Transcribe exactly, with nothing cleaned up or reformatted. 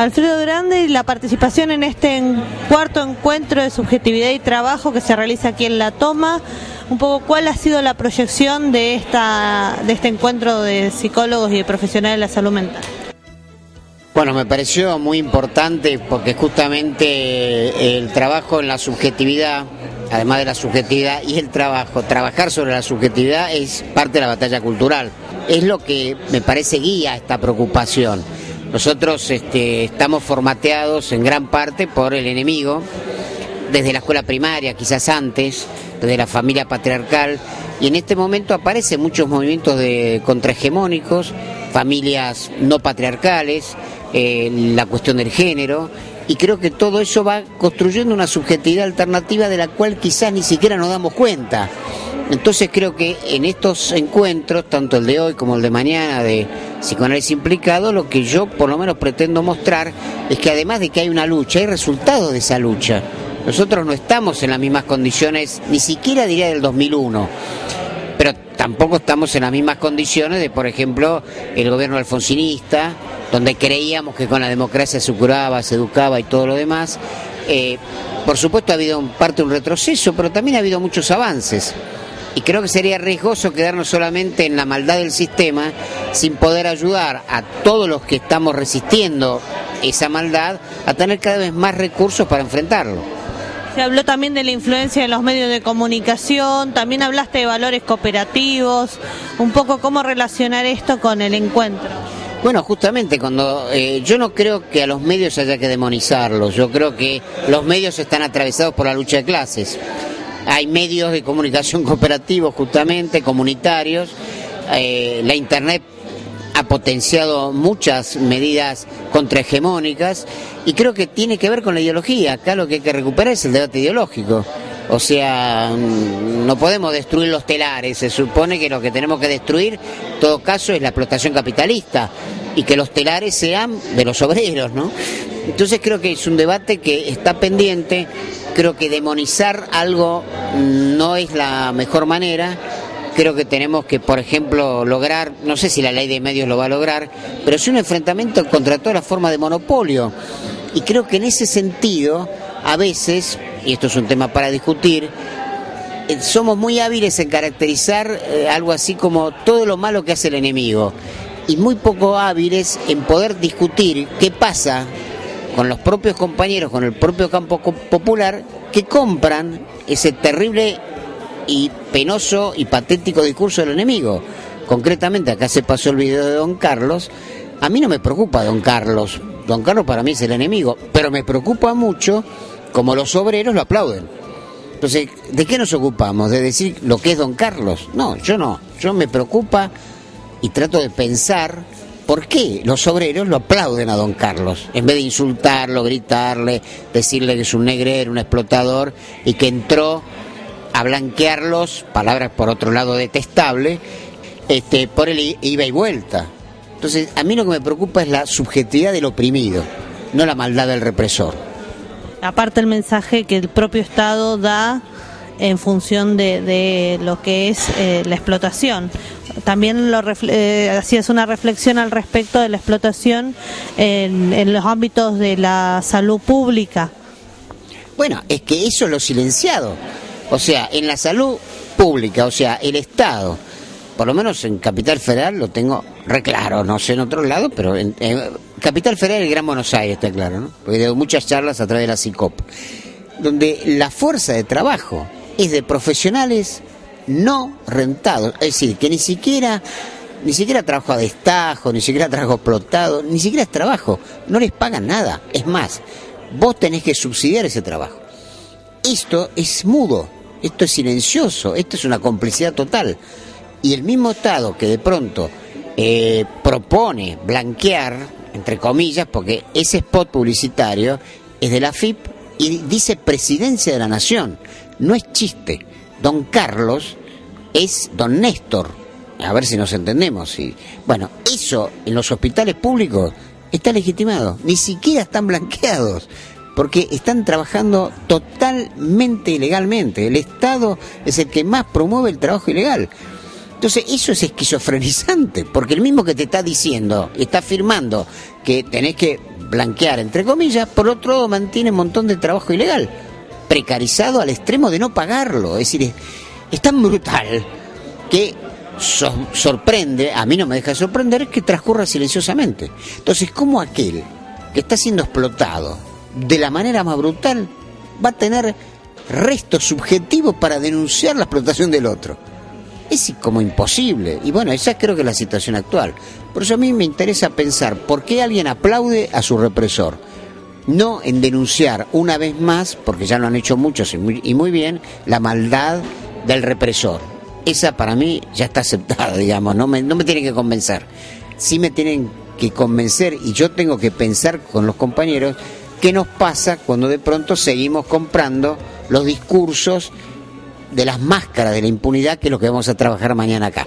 Alfredo Grande, y la participación en este cuarto encuentro de subjetividad y trabajo que se realiza aquí en La Toma. Un poco, ¿cuál ha sido la proyección de, esta, de este encuentro de psicólogos y de profesionales de la salud mental? Bueno, me pareció muy importante porque justamente el trabajo en la subjetividad, además de la subjetividad y el trabajo, trabajar sobre la subjetividad es parte de la batalla cultural. Es lo que me parece guía esta preocupación. Nosotros este, estamos formateados en gran parte por el enemigo, desde la escuela primaria, quizás antes, desde la familia patriarcal, y en este momento aparecen muchos movimientos de contrahegemónicos, familias no patriarcales, eh, la cuestión del género, y creo que todo eso va construyendo una subjetividad alternativa de la cual quizás ni siquiera nos damos cuenta. Entonces creo que en estos encuentros, tanto el de hoy como el de mañana de Psicoanálisis Implicado, lo que yo por lo menos pretendo mostrar es que además de que hay una lucha, hay resultados de esa lucha. Nosotros no estamos en las mismas condiciones, ni siquiera diría del dos mil uno, pero tampoco estamos en las mismas condiciones de, por ejemplo, el gobierno alfonsinista, donde creíamos que con la democracia se curaba, se educaba y todo lo demás. Eh, por supuesto ha habido en parte un retroceso, pero también ha habido muchos avances. Y creo que sería riesgoso quedarnos solamente en la maldad del sistema sin poder ayudar a todos los que estamos resistiendo esa maldad a tener cada vez más recursos para enfrentarlo. Se habló también de la influencia de los medios de comunicación, también hablaste de valores cooperativos, un poco cómo relacionar esto con el encuentro. Bueno, justamente, cuando eh, yo no creo que a los medios haya que demonizarlos, yo creo que los medios están atravesados por la lucha de clases. Hay medios de comunicación cooperativos, justamente, comunitarios. Eh, la Internet ha potenciado muchas medidas contrahegemónicas y creo que tiene que ver con la ideología. Acá lo que hay que recuperar es el debate ideológico. O sea, no podemos destruir los telares. Se supone que lo que tenemos que destruir, en todo caso, es la explotación capitalista y que los telares sean de los obreros, ¿no? Entonces creo que es un debate que está pendiente. Creo que demonizar algo no es la mejor manera. Creo que tenemos que, por ejemplo, lograr, no sé si la ley de medios lo va a lograr, pero sí un enfrentamiento contra toda la forma de monopolio. Y creo que en ese sentido, a veces, y esto es un tema para discutir, somos muy hábiles en caracterizar algo así como todo lo malo que hace el enemigo, y muy poco hábiles en poder discutir qué pasa con los propios compañeros, con el propio campo popular, que compran ese terrible y penoso y patético discurso del enemigo. Concretamente, acá se pasó el video de Don Carlos. A mí no me preocupa Don Carlos, Don Carlos para mí es el enemigo, pero me preocupa mucho como los obreros lo aplauden. Entonces, ¿de qué nos ocupamos? ¿De decir lo que es Don Carlos? No, yo no, yo me preocupa y trato de pensar ¿por qué los obreros lo aplauden a Don Carlos? En vez de insultarlo, gritarle, decirle que es un negrero, un explotador, y que entró a blanquearlos, palabras por otro lado detestables, este, por el iba y vuelta. Entonces, a mí lo que me preocupa es la subjetividad del oprimido, no la maldad del represor. Aparte el mensaje que el propio Estado da en función de, de lo que es eh, la explotación. También lo eh, hacías una reflexión al respecto de la explotación en, en los ámbitos de la salud pública. Bueno, es que eso es lo silenciado. O sea, en la salud pública, o sea, el Estado, por lo menos en Capital Federal lo tengo reclaro, no sé en otro lado, pero en, en Capital Federal y Gran Buenos Aires está claro, ¿no? Porque he dado muchas charlas a través de la C I C O P, donde la fuerza de trabajo es de profesionales no rentados, es decir, que ni siquiera ni siquiera trabajo a destajo, ni siquiera trabajo explotado, ni siquiera es trabajo, no les pagan nada, es más, vos tenés que subsidiar ese trabajo. Esto es mudo, esto es silencioso, esto es una complicidad total, y el mismo Estado que de pronto eh, propone blanquear, entre comillas, porque ese spot publicitario es de la A F I P y dice Presidencia de la Nación, no es chiste. Don Carlos es Don Néstor, a ver si nos entendemos. Y, bueno, eso en los hospitales públicos está legitimado, ni siquiera están blanqueados, porque están trabajando totalmente ilegalmente. El Estado es el que más promueve el trabajo ilegal. Entonces eso es esquizofrenizante, porque el mismo que te está diciendo, está afirmando que tenés que blanquear, entre comillas, por otro lado mantiene un montón de trabajo ilegal, precarizado al extremo de no pagarlo. Es decir, es, es tan brutal que so, sorprende, a mí no me deja sorprender, que transcurra silenciosamente. Entonces, ¿cómo aquel que está siendo explotado de la manera más brutal va a tener restos subjetivos para denunciar la explotación del otro? Es como imposible. Y bueno, esa creo que es la situación actual. Por eso a mí me interesa pensar por qué alguien aplaude a su represor. No en denunciar una vez más, porque ya lo han hecho muchos y muy, y muy bien, la maldad del represor. Esa para mí ya está aceptada, digamos, no me, no me tienen que convencer. Sí me tienen que convencer, y yo tengo que pensar con los compañeros, qué nos pasa cuando de pronto seguimos comprando los discursos de las máscaras de la impunidad, que es lo que vamos a trabajar mañana acá.